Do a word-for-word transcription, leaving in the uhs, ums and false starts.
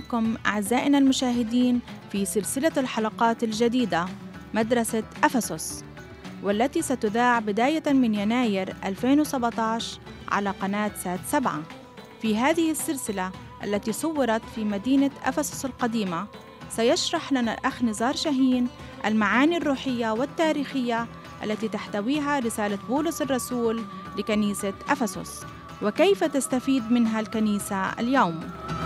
بكم أعزائنا المشاهدين في سلسلة الحلقات الجديدة مدرسة أفسس، والتي ستذاع بداية من يناير ألفين وسبعة عشر على قناة سات سبعة. في هذه السلسلة التي صورت في مدينة أفسس القديمة، سيشرح لنا الأخ نزار شاهين المعاني الروحية والتاريخية التي تحتويها رسالة بولس الرسول لكنيسة أفسس، وكيف تستفيد منها الكنيسة اليوم.